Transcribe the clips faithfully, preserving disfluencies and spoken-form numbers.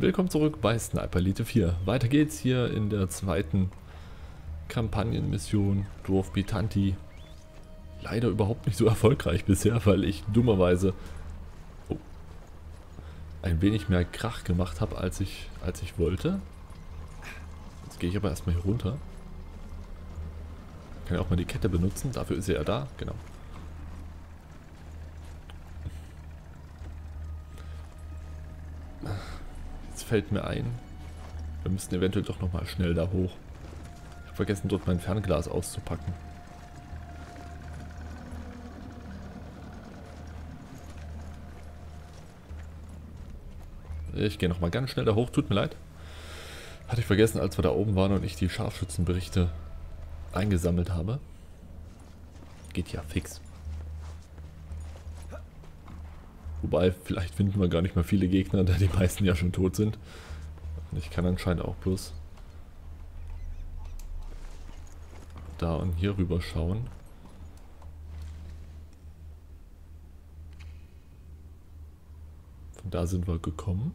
Willkommen zurück bei Sniper Elite vier. Weiter geht's hier in der zweiten Kampagnenmission Dwarf Bitanti. Leider überhaupt nicht so erfolgreich bisher, weil ich dummerweise oh, ein wenig mehr Krach gemacht habe, als ich, als ich wollte. Jetzt gehe ich aber erstmal hier runter. Kann ja auch mal die Kette benutzen, dafür ist er ja da, genau. Fällt mir ein, wir müssen eventuell doch nochmal schnell da hoch. Ich habe vergessen, dort mein Fernglas auszupacken. Ich gehe nochmal ganz schnell da hoch, tut mir leid. Hatte ich vergessen, als wir da oben waren und ich die Scharfschützenberichte eingesammelt habe. Geht ja fix. Wobei, vielleicht finden wir gar nicht mehr viele Gegner, da die meisten ja schon tot sind. Und ich kann anscheinend auch bloß da und hier rüber schauen. Von da sind wir gekommen.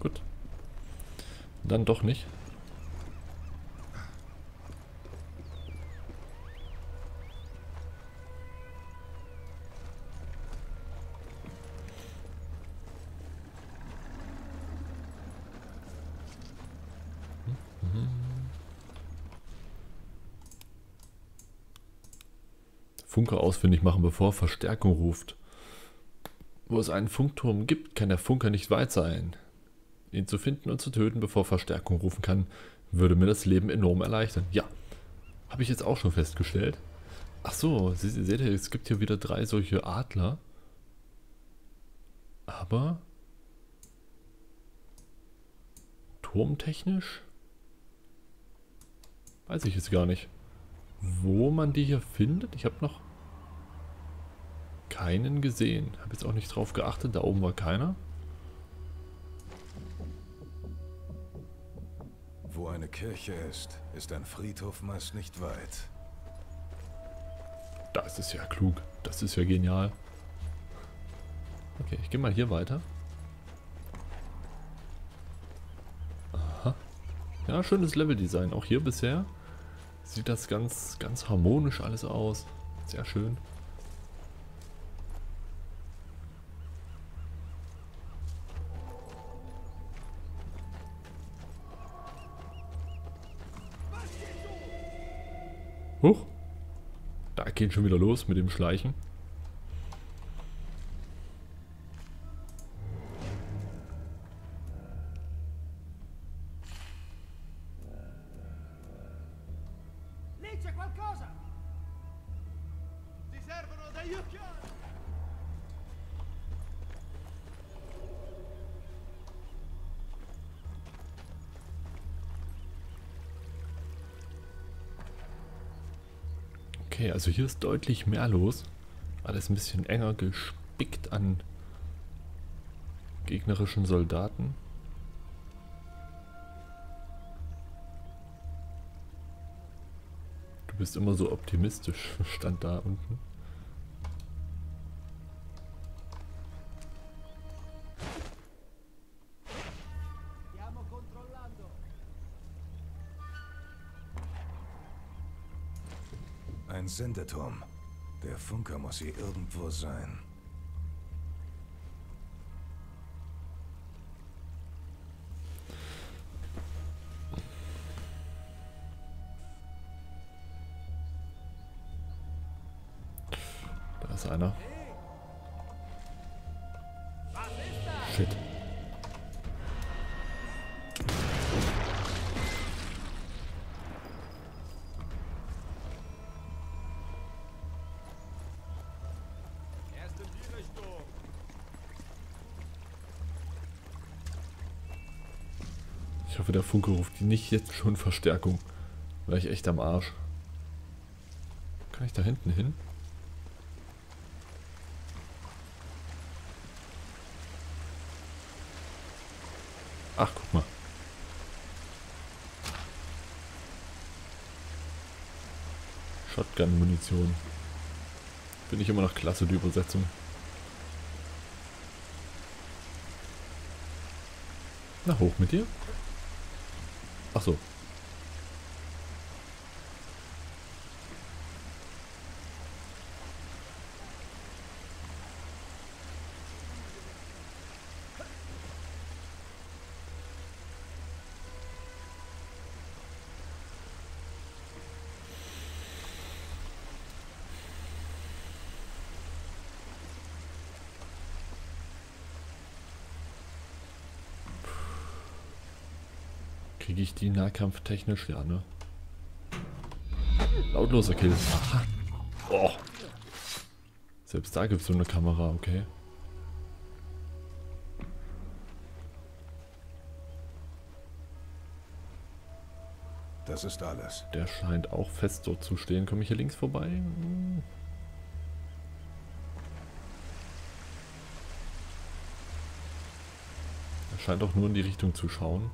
Gut. Dann doch nicht. Mhm. Funke ausfindig machen, bevor Verstärkung ruft. Wo es einen Funkturm gibt, kann der Funker nicht weit sein. Ihn zu finden und zu töten, bevor Verstärkung rufen kann, würde mir das Leben enorm erleichtern. Ja, habe ich jetzt auch schon festgestellt. Ach so, seht ihr, es gibt hier wieder drei solche Adler. Aber turmtechnisch weiß ich jetzt gar nicht, wo man die hier findet. Ich habe noch keinen gesehen. Habe jetzt auch nicht drauf geachtet. Da oben war keiner. Wo eine Kirche ist, ist ein Friedhof meist nicht weit. Das ist ja klug. Das ist ja genial. Okay, ich gehe mal hier weiter. Aha. Ja, schönes Leveldesign. Auch hier bisher sieht das ganz, ganz harmonisch alles aus. Sehr schön. Huch, da geht schon wieder los mit dem Schleichen. Okay, also hier ist deutlich mehr los. Alles ein bisschen enger gespickt an gegnerischen Soldaten. Du bist immer so optimistisch, stand da unten. Ein Sendeturm. Der Funker muss hier irgendwo sein. Da ist einer. Shit. Ich hoffe, der Funke ruft nicht jetzt schon Verstärkung. Wäre ich echt am Arsch. Kann ich da hinten hin? Ach, guck mal. Shotgun-Munition. Finde ich immer noch klasse, die Übersetzung. Na, hoch mit dir. Ach so. Kriege ich die nahkampftechnisch? Ja, ne? Lautloser Kill. Oh. Selbst da gibt es so eine Kamera, okay. Das ist alles. Der scheint auch fest dort zu stehen. Komme ich hier links vorbei? Hm. Er scheint auch nur in die Richtung zu schauen.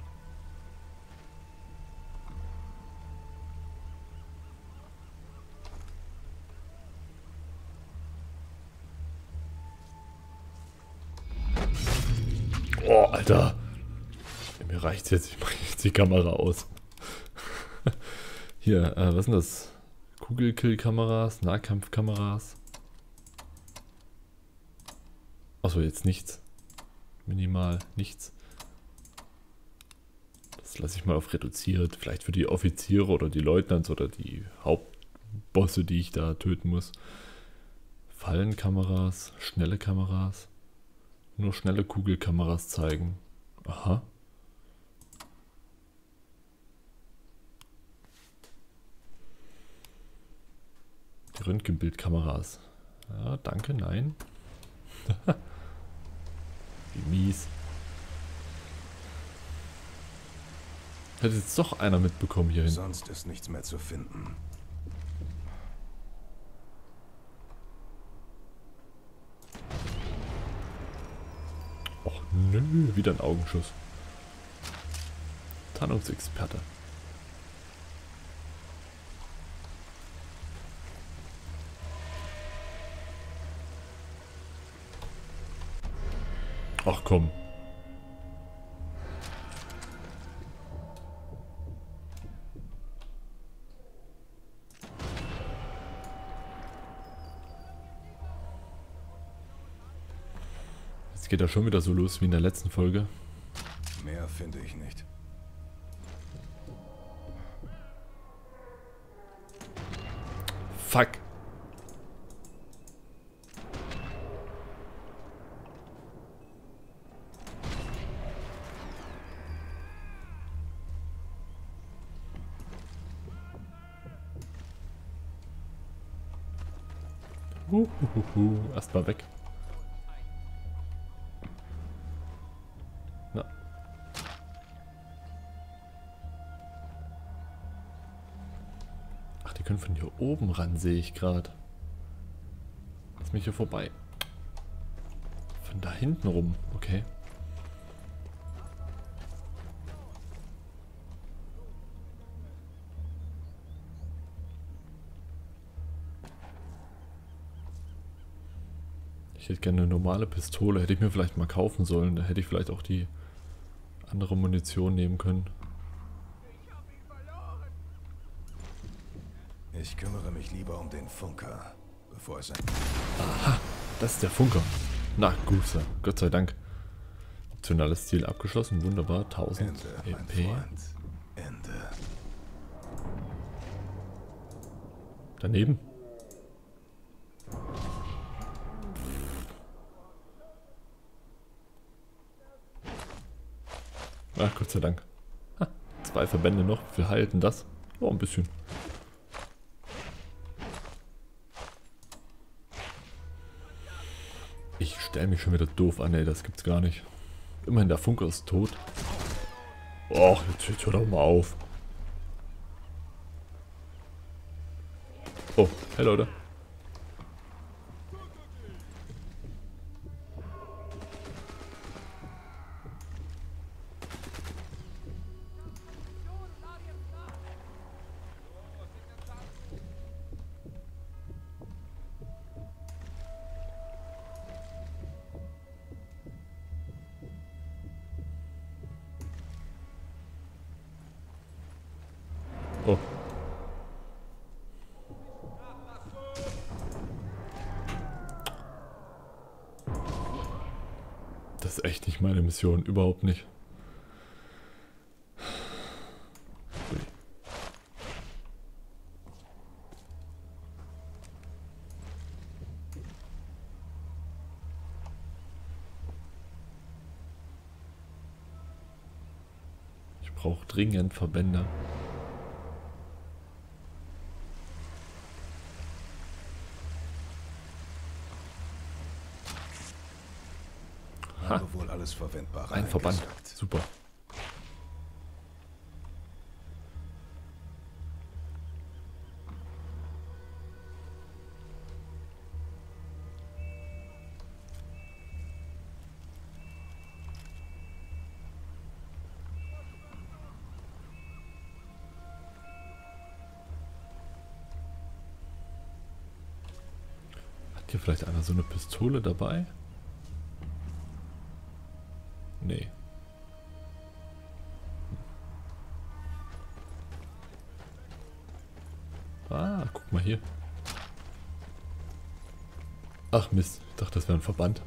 Oh, Alter. Ja, mir reicht's jetzt. Ich mache jetzt die Kamera aus. Hier, äh, was sind das? Kugelkill-Kameras, Nahkampfkameras. Achso, jetzt nichts. Minimal nichts. Das lasse ich mal auf reduziert. Vielleicht für die Offiziere oder die Leutnants oder die Hauptbosse, die ich da töten muss. Fallenkameras, schnelle Kameras. Nur schnelle Kugelkameras zeigen. Aha. Die Röntgenbildkameras. Ja, danke, nein. Wie mies. Hätte jetzt doch einer mitbekommen hierhin. Sonst ist nichts mehr zu finden. Nö, wieder ein Augenschuss. Tarnungsexperte. Ach komm. Geht ja schon wieder so los wie in der letzten Folge. Mehr finde ich nicht. Fuck. Uhuhu. Erstmal weg. Können von hier oben ran, sehe ich gerade. Lass mich hier vorbei. Von da hinten rum, okay. Ich hätte gerne eine normale Pistole, hätte ich mir vielleicht mal kaufen sollen. Da hätte ich vielleicht auch die andere Munition nehmen können. Ich kümmere mich lieber um den Funker, bevor es ein... Aha, das ist der Funker. Na, gut, Gott sei Dank. Optionales Ziel abgeschlossen, wunderbar, tausend Ende, E P. Ende. Daneben. Ach, Gott sei Dank. Ha, zwei Verbände noch, wir halten das. Oh, ein bisschen. Ich stelle mich schon wieder doof an, ey, das gibt's gar nicht. Immerhin, der Funker ist tot. Och, jetzt, jetzt hör doch mal auf. Oh, hey Leute. das ist echt nicht meine Mission, überhaupt nicht. Ich brauche dringend Verbände. Verwendbar. Ein Verband. Super. Hat hier vielleicht einer so eine Pistole dabei? Nee. Ah, guck mal hier. Ach Mist, ich dachte, das wäre ein Verband.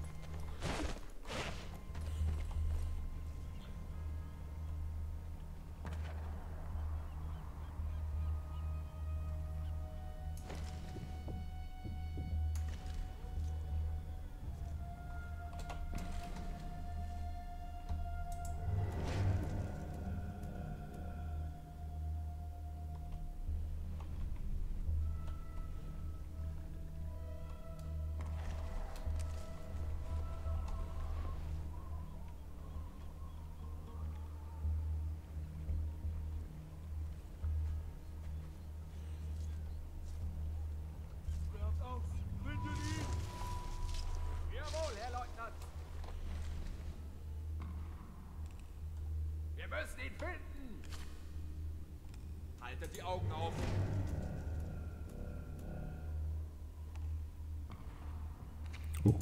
Wir müssen ihn finden! Haltet die Augen auf! Oh.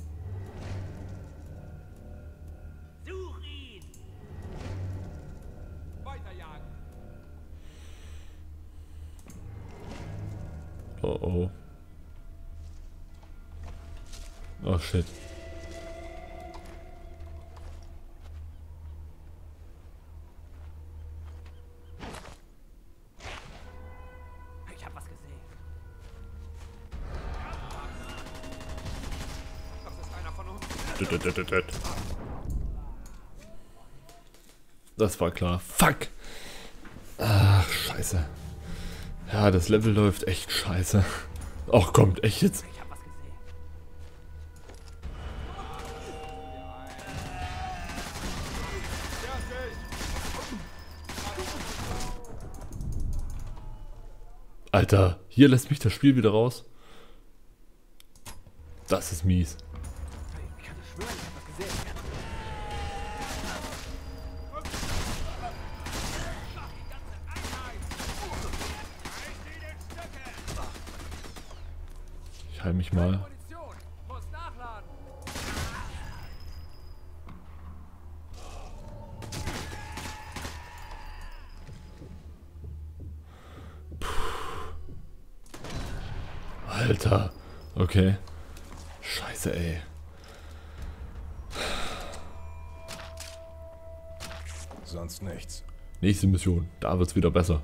Such ihn! Weiterjagen! Oh oh. Oh shit. Das war klar. Fuck! Ach, scheiße. Ja, das Level läuft echt scheiße. Ach, kommt echt jetzt? Alter, hier lässt mich das Spiel wieder raus. Das ist mies. Mich mal. Puh. Alter. Okay. Scheiße, ey. Sonst nichts. Nächste Mission. Da wird's wieder besser.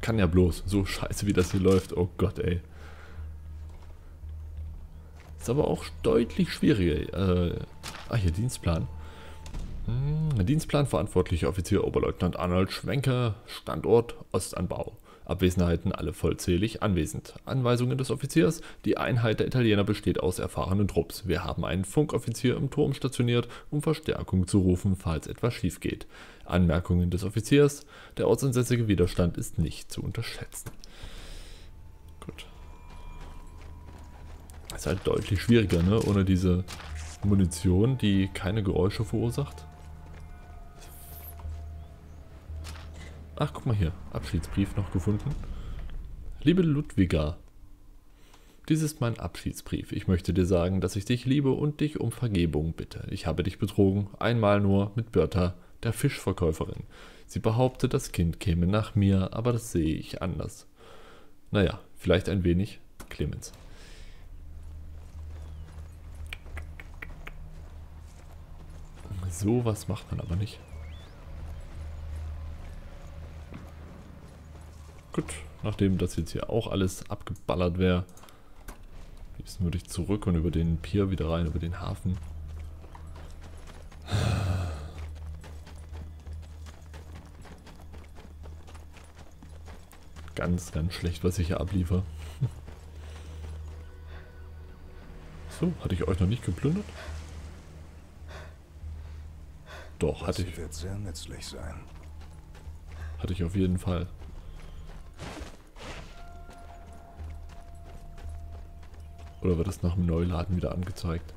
Kann ja bloß. So scheiße, wie das hier läuft. Oh Gott, ey. Ist aber auch deutlich schwieriger. Äh, ah, hier Dienstplan. Hm, Dienstplan verantwortlicher Offizier Oberleutnant Arnold Schwenker. Standort Ostanbau. Abwesenheiten alle vollzählig anwesend. Anweisungen des Offiziers. Die Einheit der Italiener besteht aus erfahrenen Trupps. Wir haben einen Funkoffizier im Turm stationiert, um Verstärkung zu rufen, falls etwas schief geht. Anmerkungen des Offiziers. Der ortsansässige Widerstand ist nicht zu unterschätzen. Gut. Ist halt deutlich schwieriger, ne? Ohne diese Munition, die keine Geräusche verursacht. Ach, guck mal hier. Abschiedsbrief noch gefunden. Liebe Ludwiga, dies ist mein Abschiedsbrief. Ich möchte dir sagen, dass ich dich liebe und dich um Vergebung bitte. Ich habe dich betrogen, einmal nur, mit Bertha, der Fischverkäuferin. Sie behauptet, das Kind käme nach mir, aber das sehe ich anders. Naja, vielleicht ein wenig Clemens. Sowas macht man aber nicht. Gut, nachdem das jetzt hier auch alles abgeballert wäre, jetzt würde ich zurück und über den Pier wieder rein, über den Hafen. Ganz, ganz schlecht, was ich hier abliefer. So, hatte ich euch noch nicht geplündert? Doch, hatte ich. Wird sehr nützlich sein. Hatte ich auf jeden Fall. Oder wird das nach dem Neuladen wieder angezeigt?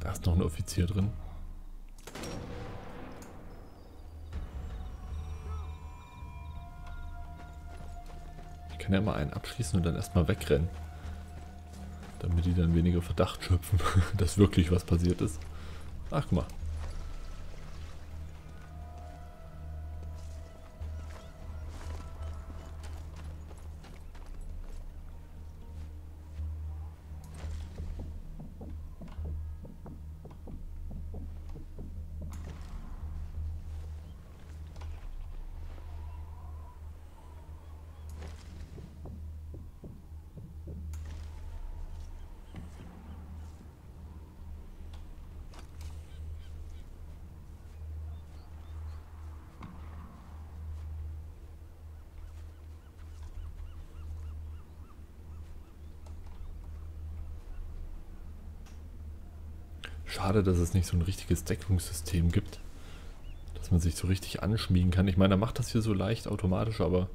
Da ist noch ein Offizier drin. Ich kann ja mal einen abschließen und dann erstmal wegrennen. Damit die dann weniger Verdacht schöpfen, dass wirklich was passiert ist. Ach, guck mal. Schade, dass es nicht so ein richtiges Deckungssystem gibt, dass man sich so richtig anschmiegen kann. Ich meine, er macht das hier so leicht automatisch, aber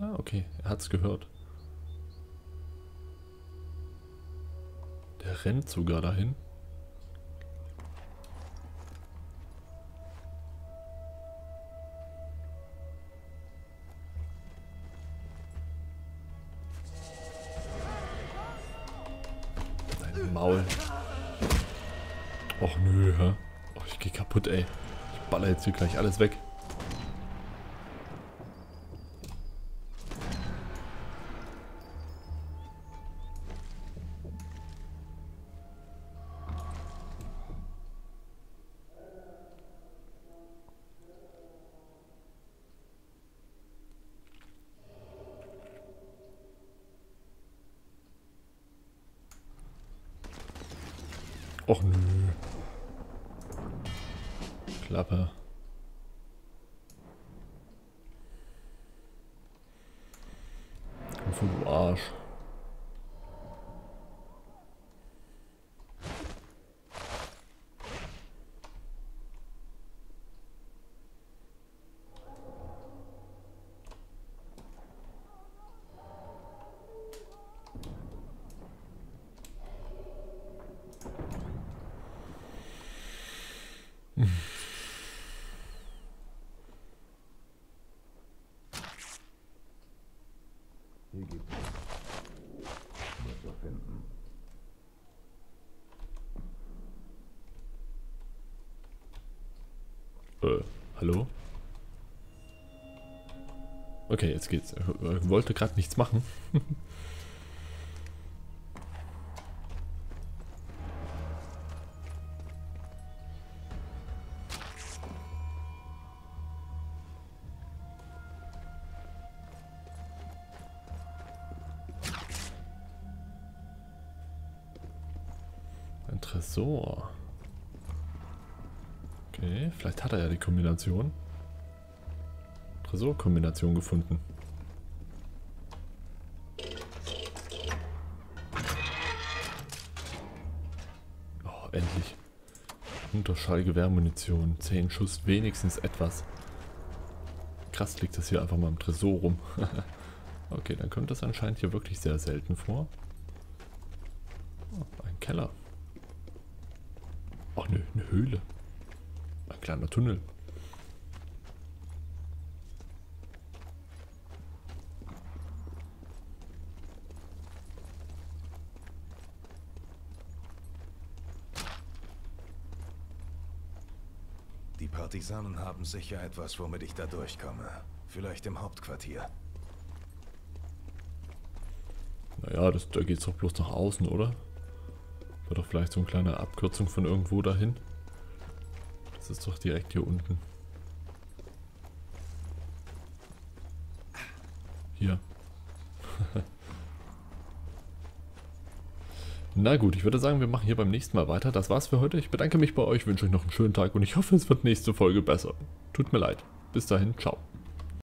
ah, okay, er hat's gehört. Der rennt sogar dahin. Dein Maul. Och nö, hä? Oh, ich geh kaputt, ey. Ich baller jetzt hier gleich alles weg. Och nö. Klappe. Komm schon, du Arsch. Hier gibt es was zu finden. Äh, hallo? Okay, jetzt geht's. Ich wollte gerade nichts machen. Tresor. Okay, vielleicht hat er ja die Kombination. Tresor-Kombination gefunden. endlich. Unterschallgewehrmunition. zehn Schuss, wenigstens etwas. Krass, liegt das hier einfach mal im Tresor rum. Okay, dann kommt das anscheinend hier wirklich sehr selten vor. Oh, ein Keller. Ach nö, eine Höhle. Ein kleiner Tunnel. Die Partisanen haben sicher etwas, womit ich da durchkomme. Vielleicht im Hauptquartier. Naja, das, da geht's doch bloß nach außen, oder? War doch vielleicht so eine kleine Abkürzung von irgendwo dahin. Das ist doch direkt hier unten. Hier. Na gut, ich würde sagen, wir machen hier beim nächsten Mal weiter. Das war's für heute. Ich bedanke mich bei euch, wünsche euch noch einen schönen Tag und ich hoffe, es wird nächste Folge besser. Tut mir leid. Bis dahin, ciao.